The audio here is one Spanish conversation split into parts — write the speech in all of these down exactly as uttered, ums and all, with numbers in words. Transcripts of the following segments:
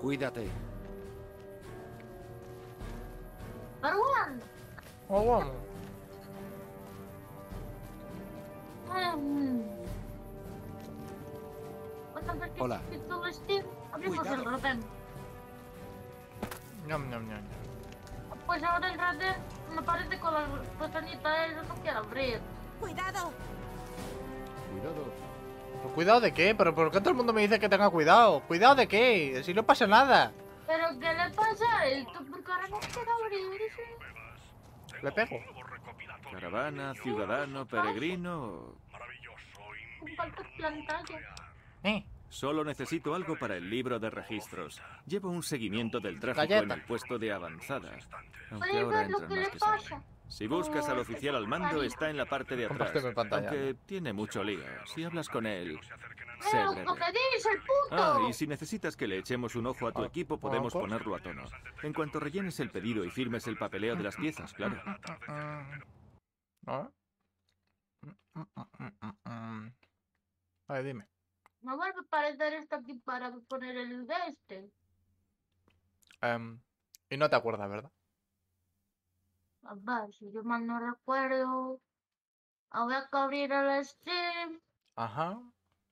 Cuídate. Vamos. Hola. Abrimos el ratén. No, no, no. Pues ahora el ratén me parece con la pestañita, yo no quiero abrir. Cuidado. Cuidado. ¿Pero cuidado de qué? ¿Pero por qué todo el mundo me dice que tenga cuidado? ¿Cuidado de qué? Si no pasa nada. ¿Pero qué le pasa? El McCarran no quiere abrir. Le pego. Caravana, ciudadano, peregrino. Falta plantaje. Eh. Solo necesito algo para el libro de registros. Llevo un seguimiento del tráfico Galleta. en el puesto de avanzada. Aunque ahora entran más que salen. Si buscas al oficial al mando, está en la parte de atrás. Aunque tiene mucho lío. Si hablas con él, se le... Ah, y si necesitas que le echemos un ojo a tu equipo, podemos ponerlo a tono. En cuanto rellenes el pedido y firmes el papeleo de las piezas, claro. A ver, dime. Me vuelve a parecer esto aquí para poner el de este. Um, y no te acuerdas, ¿verdad? Papá, si yo mal no recuerdo. Había que abrir el Steam. Ajá.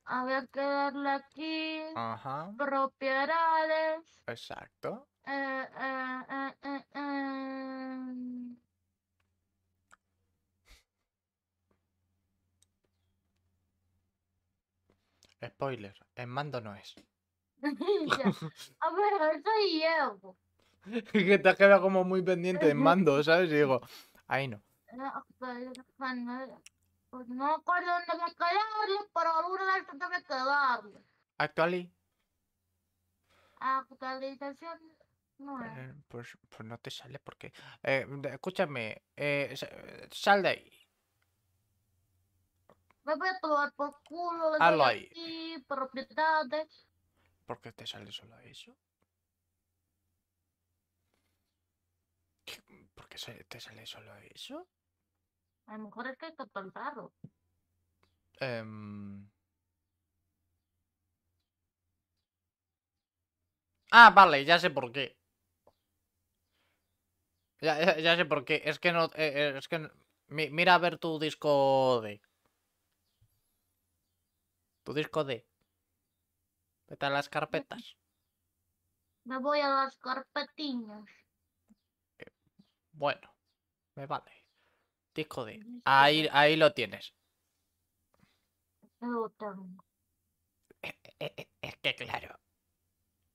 Había que darle aquí. Ajá. Propiedades. Exacto. Eh, eh, eh, eh, eh. Spoiler, el mando no es. A ver, soy yo. Que te has quedado como muy pendiente del mando, ¿sabes? Y digo, ahí no. Pues no acuerdo dónde me quedarle, pero alguna de estas debe quedarle. Actuali. Actualización no es. Eh, pues, pues no te sale porque... Eh, escúchame, eh, sal de ahí. Me voy a tomar por culo, le doy aquí, propiedades. ¿Por qué te sale solo eso? ¿Por qué te sale solo eso? A lo mejor es que hay que plantarlo. Um... Ah, vale, ya sé por qué. Ya, ya, ya sé por qué. Es que no... Eh, es que no... Mi, mira a ver tu disco de... Tu disco de... Vete a las carpetas. Me voy a las carpetiñas. Eh, bueno, me vale. Disco de... Ahí, ahí lo tienes. Lo tengo. Es, es, es que claro.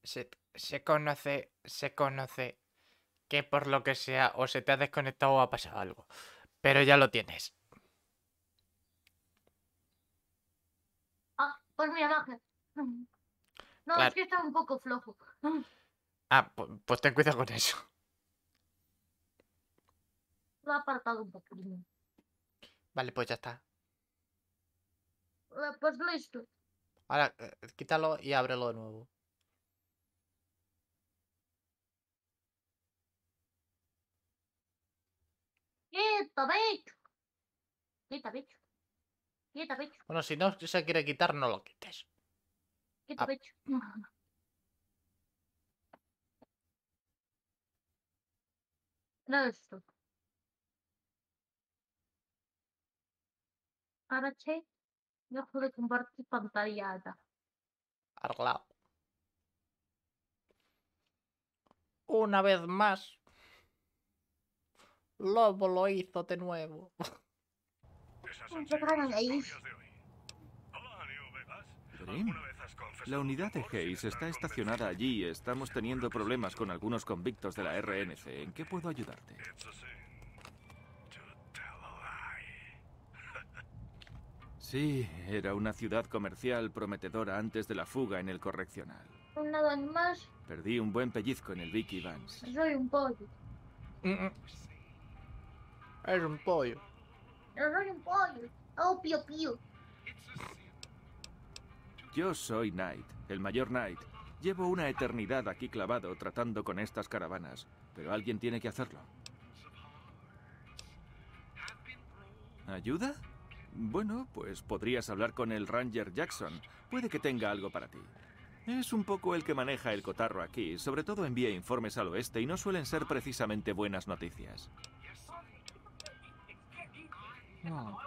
Se, se conoce... Se conoce... Que por lo que sea, o se te ha desconectado o ha pasado algo. Pero ya lo tienes. Pues mira, baja. No, claro. Es que está un poco flojo. Ah, pues, pues ten cuidado con eso. Lo he apartado un poquito. Vale, pues ya está. Pues listo. Ahora, quítalo y ábrelo de nuevo. Quita, bicho. Quita, bicho. Quita, bicho. Bueno, si no se quiere quitar, no lo quites. Quita, ah. bicho. No, esto. Ahora, che, yo puedo compartir pantalla. Arreglado. Una vez más, Lobo lo hizo de nuevo. La unidad de Hayes está estacionada allí y estamos teniendo problemas con algunos convictos de la R N C. ¿En qué puedo ayudarte? Sí, era una ciudad comercial prometedora antes de la fuga en el correccional. Nada más. Perdí un buen pellizco en el Vicky Vance. Soy un pollo. Es un pollo. Soy un pollo. Oh, pío, pío. Yo soy Knight, el mayor Knight. Llevo una eternidad aquí clavado tratando con estas caravanas, pero alguien tiene que hacerlo. ¿Ayuda? Bueno, pues podrías hablar con el Ranger Jackson. Puede que tenga algo para ti. Es un poco el que maneja el cotarro aquí, sobre todo envía informes al oeste y no suelen ser precisamente buenas noticias. No.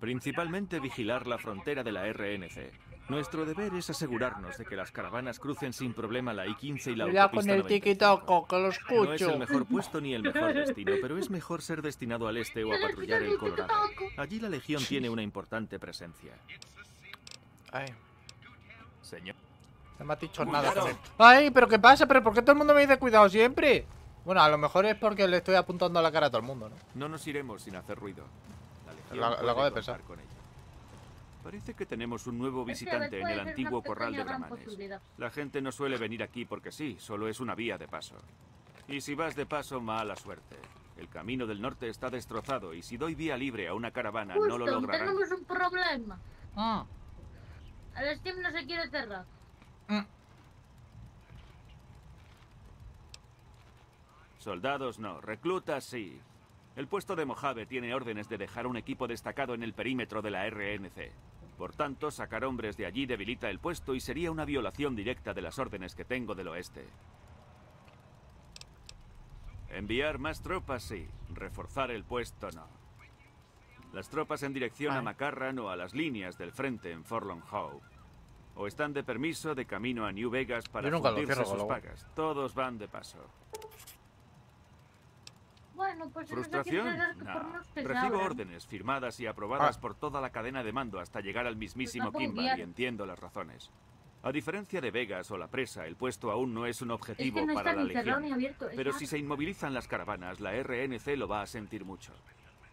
Principalmente vigilar la frontera de la R N C. Nuestro deber es asegurarnos de que las caravanas crucen sin problema la I quince y la autopista con el tiki-toco, que lo escucho. No es el mejor puesto ni el mejor destino, pero es mejor ser destinado al este o a patrullar el Colorado. Allí la Legión tiene una importante presencia. Ay. Señor. No me ha dicho nada. Ay, pero ¿qué pasa? ¿Pero por qué todo el mundo me dice cuidado siempre? Bueno, a lo mejor es porque le estoy apuntando a la cara a todo el mundo, ¿no? No nos iremos sin hacer ruido. La Legión puede contar con ella. Parece que tenemos un nuevo visitante en el antiguo corral de brahmanes. La gente no suele venir aquí porque sí, solo es una vía de paso. Y si vas de paso, mala suerte. El camino del norte está destrozado y si doy vía libre a una caravana justo, no lo lograrán. Tenemos un problema. Ah. El Steam no se quiere cerrar. Mm. Soldados no, reclutas sí. El puesto de Mojave tiene órdenes de dejar un equipo destacado en el perímetro de la R N C. Por tanto, sacar hombres de allí debilita el puesto y sería una violación directa de las órdenes que tengo del oeste. Enviar más tropas sí, reforzar el puesto no. Las tropas en dirección a McCarran o a las líneas del frente en Forlorn Hope. O están de permiso de camino a New Vegas para cubrirse sus pagas. Todos van de paso. Bueno, pues ¿frustración? No. Recibo órdenes firmadas y aprobadas ah. por toda la cadena de mando hasta llegar al mismísimo pues no Kimball y entiendo las razones. A diferencia de Vegas o la presa, el puesto aún no es un objetivo es que no para la Legión. Pero si se inmovilizan las caravanas, la R N C lo va a sentir mucho.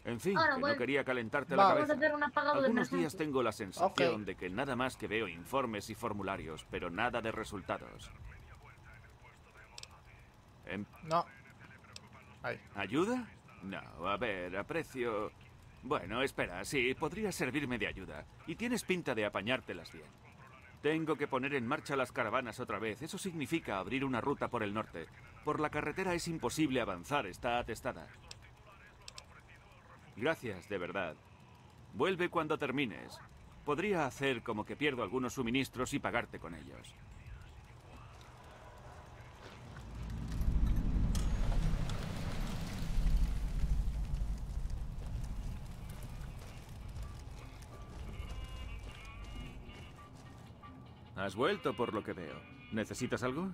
En fin, ahora, que bueno, no quería calentarte va. la cabeza. Algunos días tengo la sensación okay. de que nada más que veo informes y formularios, pero nada de resultados. En... No. Ahí. ¿Ayuda? No, a ver, aprecio... Bueno, espera, sí, podría servirme de ayuda. Y tienes pinta de apañártelas bien. Tengo que poner en marcha las caravanas otra vez. Eso significa abrir una ruta por el norte. Por la carretera es imposible avanzar, está atestada. Gracias, de verdad. Vuelve cuando termines. Podría hacer como que pierdo algunos suministros y pagarte con ellos. Has vuelto por lo que veo. ¿Necesitas algo?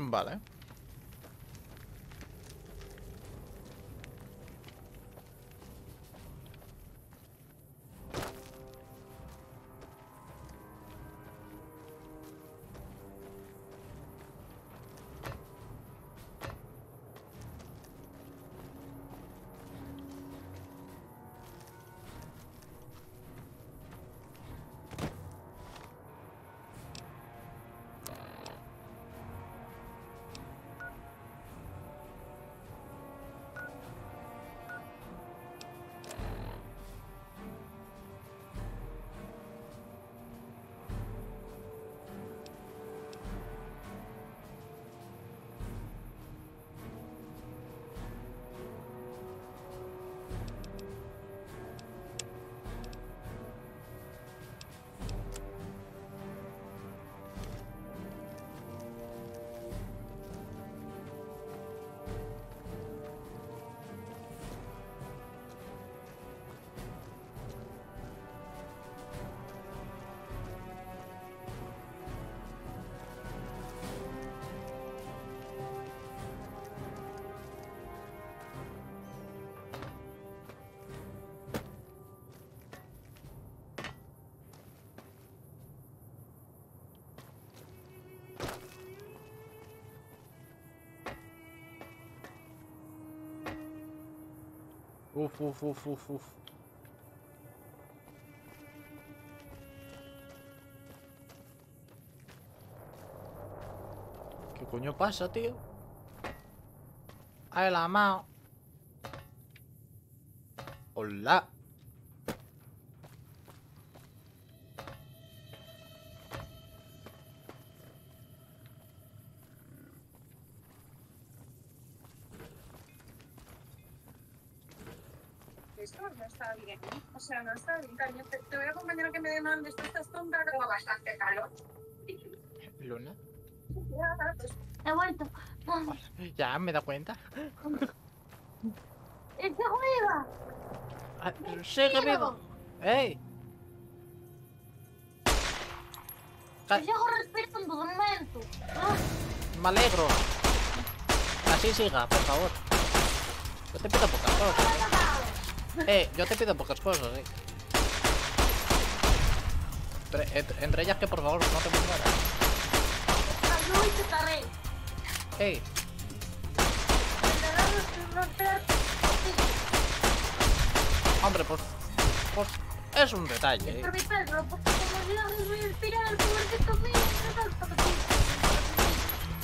Mm. Vale. Uf, uf, uf, uf, uf. ¿Qué coño pasa, tío? Ay, la mao. Hola. esto no está bien, o sea, no está bien, cariño. Te, te voy a acompañar a que me demandes, esto estás tonta, tengo bastante calor. ¿Luna? Ya, pues, he vuelto. Ya, me da cuenta. ¿En qué juega? Ah, sí, querido. ¡Ey! Te llevo respirando de un momento. Ah. Me alegro. Así siga, por favor. Yo te pido pocas cosas. Eh, yo te pido pocas cosas, eh. Entre, entre, entre ellas que por favor no te mueras. Ey. Hombre, pues, pues es un detalle. ¿Eh?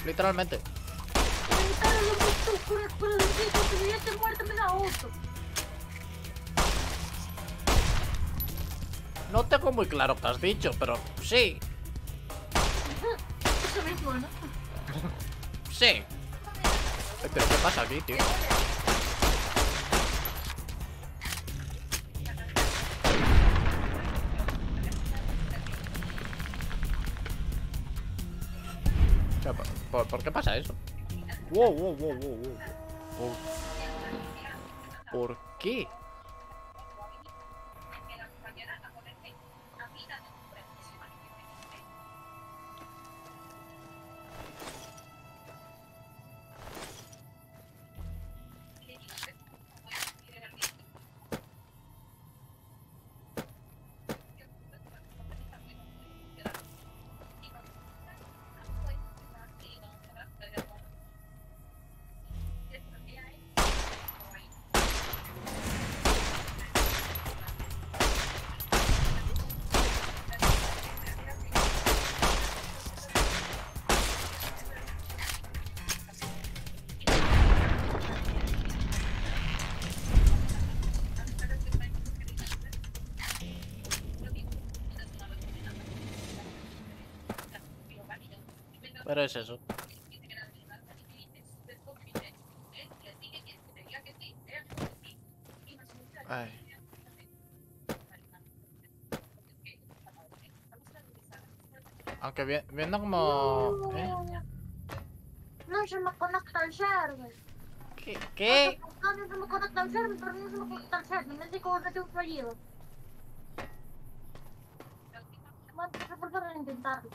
Literalmente. No tengo muy claro lo que has dicho, pero sí. Eso mismo, ¿no? Sí. Pero ¿qué pasa aquí, tío? ¿Por, ¿Por qué pasa eso? Wow, wow, wow, wow, wow. ¿Por, ¿Por qué? Pero es eso. Ay. Aunque vi viendo como... ¿Eh? No se me conecta el server. ¿Qué? ¿Qué? No, no se me conecta el server, pero no se me conecta el server. No sé cómo me tengo fallido. Voy a intentarlo.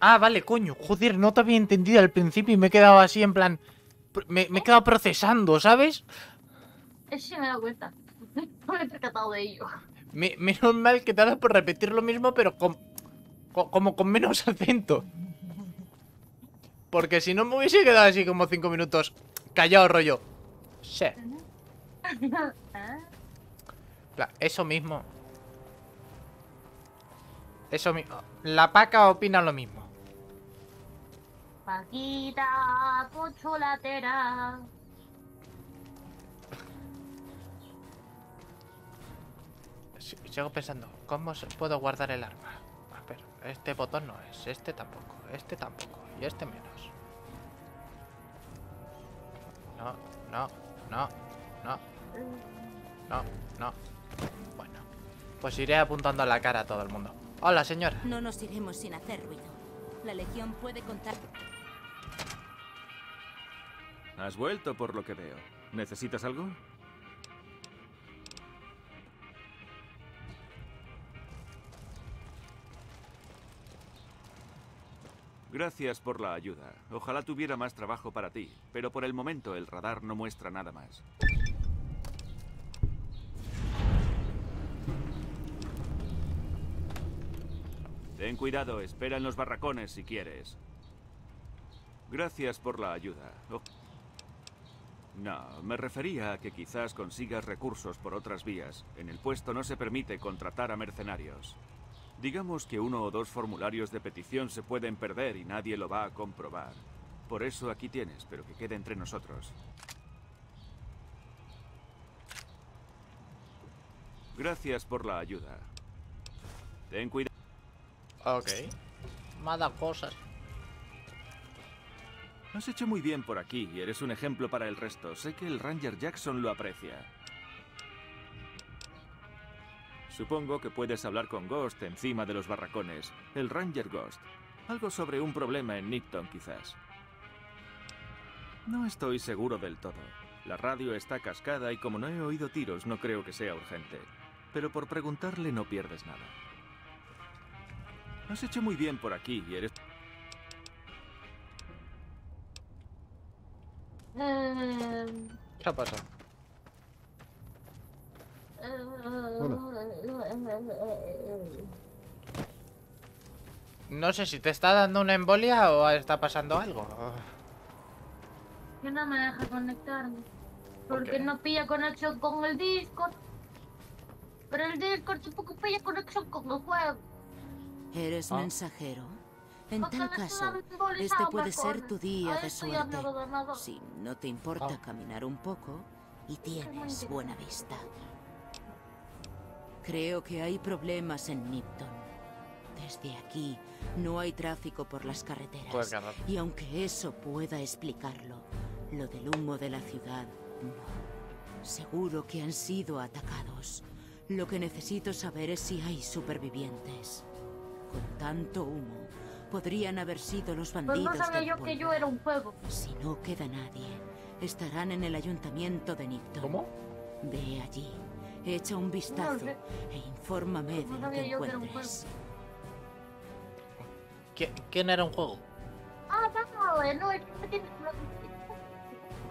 Ah, vale, coño. Joder, no te había entendido al principio y me he quedado así en plan... Me, me he quedado procesando, ¿sabes? Sí, me he dado cuenta. No me he percatado de ello. Me, menos mal que te ha dado por repetir lo mismo, pero con, con, como con menos acento. Porque si no me hubiese quedado así como cinco minutos callado, rollo. Sí. Claro, eso mismo. Eso mismo. La Paca opina lo mismo. Paquita, pocholatera. Sí, sigo pensando, ¿cómo puedo guardar el arma? A ver, este botón no es, este tampoco, este tampoco, y este menos. No, no, no, no, no, no. Bueno, pues iré apuntando a la cara a todo el mundo. Hola, señora. No nos iremos sin hacer ruido. La legión puede contar. Has vuelto por lo que veo. ¿Necesitas algo? Gracias por la ayuda. Ojalá tuviera más trabajo para ti, pero por el momento el radar no muestra nada más. Ten cuidado, espera en los barracones si quieres. Gracias por la ayuda. Oh. No, me refería a que quizás consigas recursos por otras vías. En el puesto no se permite contratar a mercenarios. Digamos que uno o dos formularios de petición se pueden perder y nadie lo va a comprobar. Por eso aquí tienes, pero que quede entre nosotros. Gracias por la ayuda. Ten cuidado. Ok. Me ha dado cosas. Has hecho muy bien por aquí y eres un ejemplo para el resto. Sé que el Ranger Jackson lo aprecia. Supongo que puedes hablar con Ghost encima de los barracones. El Ranger Ghost. Algo sobre un problema en Nipton, quizás. No estoy seguro del todo. La radio está cascada y como no he oído tiros, no creo que sea urgente. Pero por preguntarle no pierdes nada. Has hecho muy bien por aquí y eres... Um... ¿Qué ha pasado? No sé si te está dando una embolia o está pasando algo. Que no me deja conectarme. Porque okay. no pilla conexión con el Discord. Pero el Discord tampoco pilla conexión con el juego. ¿Eres ah. mensajero? En Porque tal caso, este puede ser tu día de suerte. Si no te importa ah. caminar un poco y tienes buena vista. Creo que hay problemas en Nipton. Desde aquí no hay tráfico por las carreteras. Y aunque eso pueda explicarlo, lo del humo de la ciudad, no. Seguro que han sido atacados. Lo que necesito saber es si hay supervivientes. Con tanto humo, podrían haber sido los bandidos pues no sabía del yo pueblo. Que yo era un pueblo. Si no queda nadie, estarán en el ayuntamiento de Nipton. ¿Cómo? Ve allí. Echa un vistazo no, no. e infórmame de lo que encuentres. ¿Qué, ¿Quién era un juego? Ah, no, no, es que tiene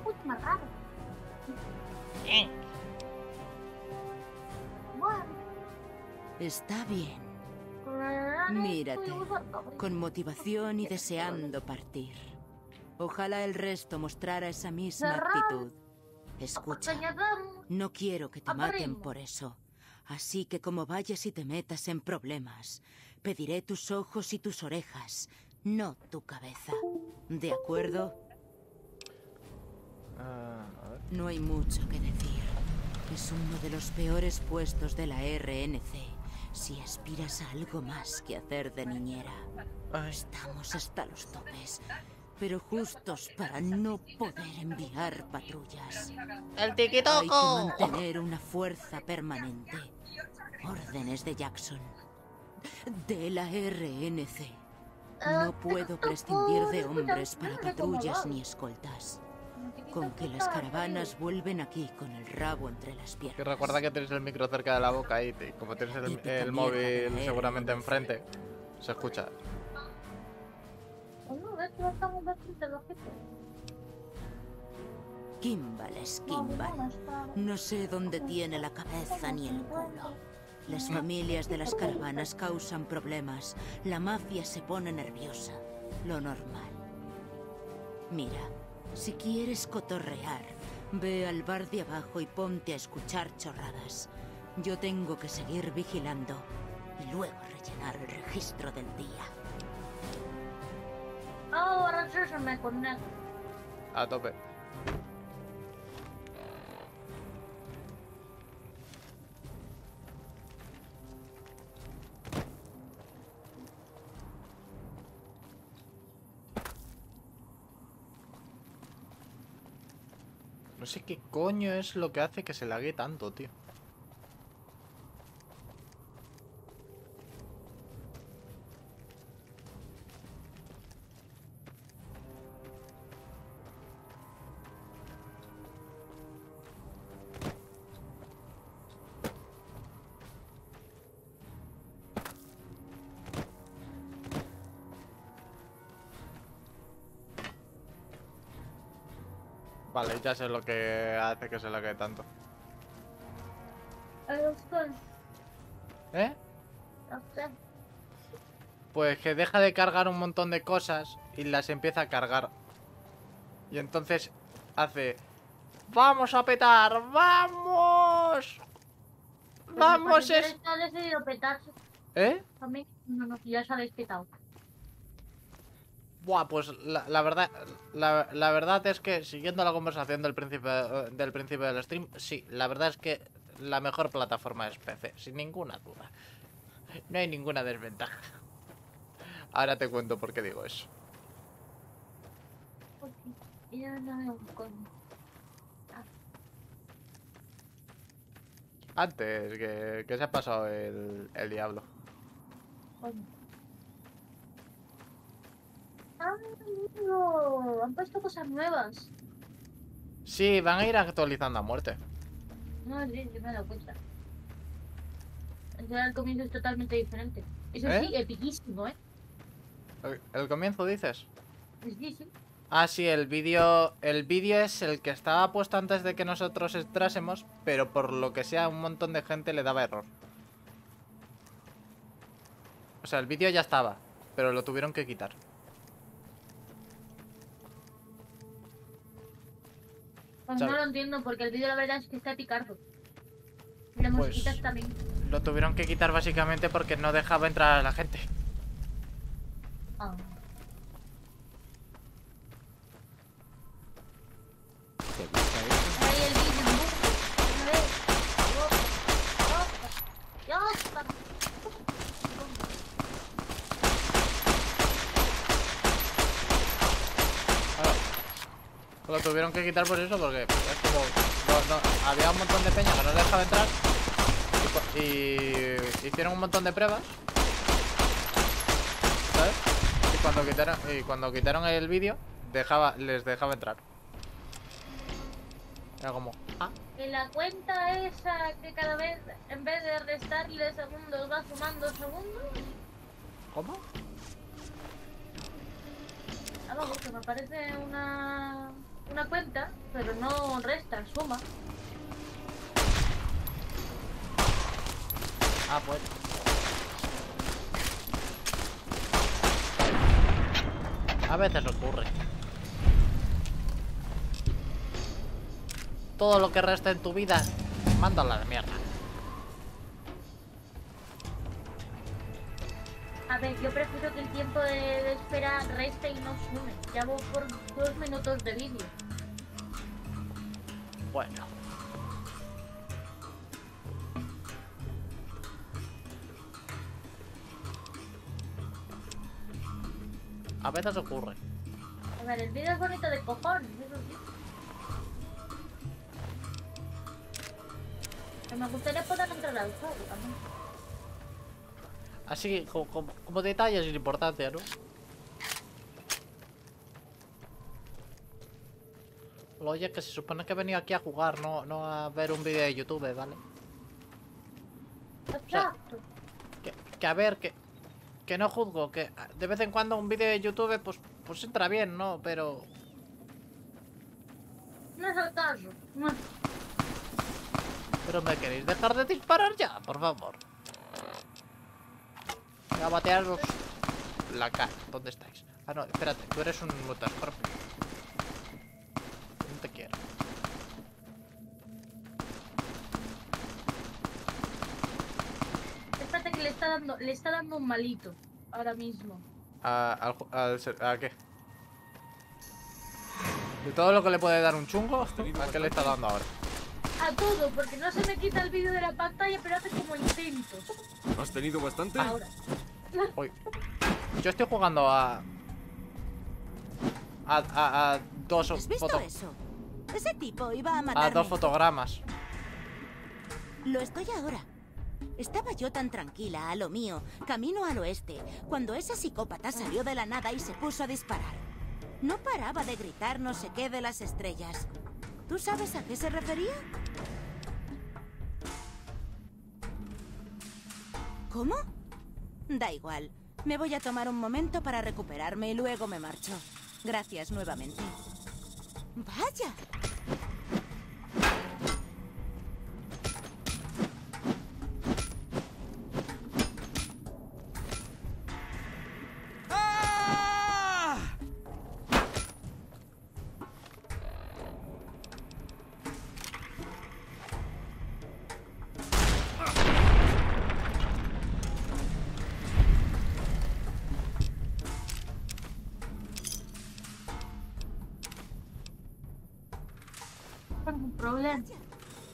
mucho más raro. Está bien. Mírate, con motivación y deseando partir. Ojalá el resto mostrara esa misma actitud. Escucha, no quiero que te maten por eso. Así que como vayas y te metas en problemas, pediré tus ojos y tus orejas, no tu cabeza. ¿De acuerdo? No hay mucho que decir. Es uno de los peores puestos de la R N C. Si aspiras a algo más que hacer de niñera, estamos hasta los topes. Pero justos para no poder enviar patrullas. ¡El tiquitoco! Hay que mantener una fuerza permanente. Órdenes de Jackson. De la R N C. No puedo prescindir de hombres para patrullas ni escoltas. Con que las caravanas vuelven aquí con el rabo entre las piernas. Que recuerda que tienes el micro cerca de la boca y te, como tienes el, el móvil seguramente enfrente, se escucha. Kimball es Kimball. No sé dónde tiene la cabeza ni el culo. Las familias de las caravanas causan problemas. La mafia se pone nerviosa. Lo normal. Mira, si quieres cotorrear, ve al bar de abajo y ponte a escuchar chorradas. Yo tengo que seguir vigilando y luego rellenar el registro del día. Ahora yo se me conecto. A tope. No sé qué coño es lo que hace que se lague tanto, tío. Vale, ya sé lo que hace que se la quede tanto. ¿Eh? Pues que deja de cargar un montón de cosas y las empieza a cargar. Y entonces hace... ¡Vamos a petar! ¡Vamos! ¡Vamos! Es... ¿Eh? Ya se habéis petado. Buah, pues la, la verdad la, la verdad es que, siguiendo la conversación del principio, del principio del stream, sí, la verdad es que la mejor plataforma es P C, sin ninguna duda. No hay ninguna desventaja. Ahora te cuento por qué digo eso. ya no me encuentro. Antes, que, que se ha pasado el, el diablo. ¡Ah, amigo! Han puesto cosas nuevas. Sí, van a ir actualizando a muerte. No, sí, yo me doy cuenta. El comienzo es totalmente diferente. Eso ¿Eh? sí, epiquísimo, ¿eh? ¿El, el comienzo dices? Sí, sí. Ah, sí, el vídeo el vídeo es el que estaba puesto antes de que nosotros entrásemos, pero por lo que sea un montón de gente le daba error. O sea, el vídeo ya estaba, pero lo tuvieron que quitar. Pues ¿sabes? No lo entiendo, porque el vídeo la verdad es que está picardo. La pues musiquita también. Lo tuvieron que quitar básicamente porque no dejaba entrar a la gente. Ah. Lo tuvieron que quitar por eso, porque es como no, no, había un montón de peña que no dejaba entrar y, y hicieron un montón de pruebas, ¿sabes? Y cuando quitaron, y cuando quitaron el vídeo dejaba, les dejaba entrar. Era como ah. En la cuenta esa que cada vez en vez de restarle segundos va sumando segundos. ¿Cómo? Abajo que me aparece una una cuenta, pero no resta, suma. Ah, pues. A veces ocurre. Todo lo que resta en tu vida, mándala a la mierda. A ver, yo prefiero que el tiempo de, de espera reste y no sume. Ya voy por dos minutos de vídeo. Bueno. A veces ocurre. A ver, el vídeo es bonito de cojones, eso sí. Me gustaría poder entrar al juego también. Así como, como, como detalles es importante, ¿no? Oye, que se supone que he venido aquí a jugar, no, no a ver un vídeo de YouTube, ¿vale? Exacto. O sea, que, que a ver, que, que no juzgo, que de vez en cuando un vídeo de YouTube pues, pues entra bien, ¿no? Pero... no es el caso. No. Pero me queréis dejar de disparar ya, por favor. Voy a batearos la cara. ¿Dónde estáis? Ah, no, espérate, tú eres un mutascorpio. No te quiero. Espérate que le está dando, le está dando un malito ahora mismo. ¿A, al, al, ¿A qué? De todo lo que le puede dar un chungo, ¿a qué le está dando ahora? A todo, porque no se me quita el vídeo de la pantalla, pero hace como intento. ¿Has tenido bastante? Ahora. Uy. Yo estoy jugando a... A, a, a dos ¿Has visto foto... eso? Ese tipo iba a matarme. A dos fotogramas. Lo estoy ahora. Estaba yo tan tranquila a lo mío, camino al oeste, cuando ese psicópata salió de la nada y se puso a disparar. No paraba de gritar no sé qué de las estrellas. ¿Tú sabes a qué se refería? ¿Cómo? Da igual. Me voy a tomar un momento para recuperarme y luego me marcho. Gracias nuevamente. ¡Vaya!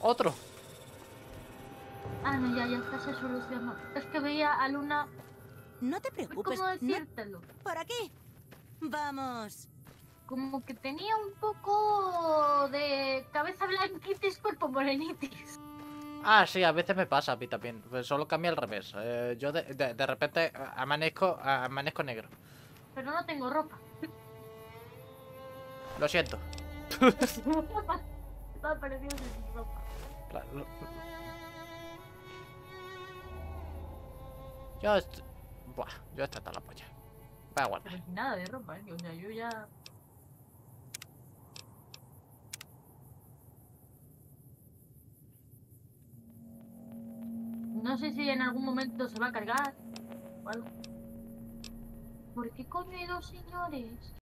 Otro. Ah, no, ya, ya está, se solucionó. Es que veía a Luna. No te preocupes. ¿Cómo decírtelo? No, por aquí. Vamos. como que tenía un poco de cabeza blanquitis, cuerpo morenitis. Ah, sí, a veces me pasa a mí también. Solo cambia al revés. Eh, yo de, de, de repente amanezco, amanezco negro. Pero no tengo ropa. Lo siento. Estaba perdido sin ropa. Yo estoy... Buah, yo estoy hasta la polla. Voy a guardar. Pero nada de ropa, ¿eh? O sea, yo ya... No sé si en algún momento se va a cargar o algo. ¿Por qué coño hay dos señores?